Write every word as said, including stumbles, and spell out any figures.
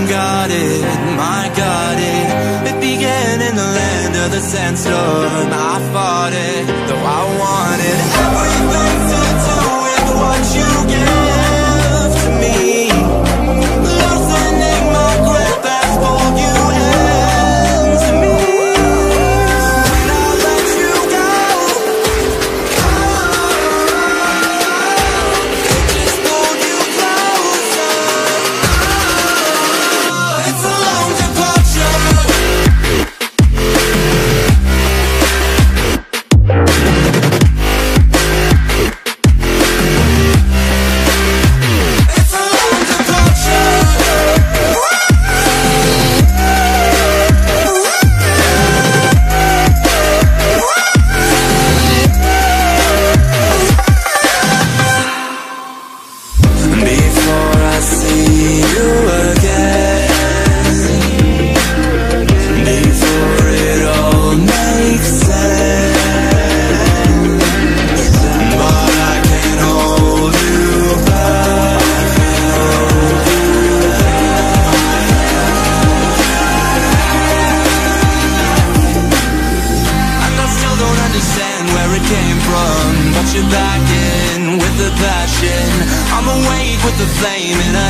you got it, my got it. It began in the land of the sandstorm. I fought it, though I won it. Everything to do with what you give to me. Loosening my grip as pulled you into me. When I let you go, oh, it just pulled you closer. Oh, it's a long departure. Back in with the passion, I'm awake with the flame and I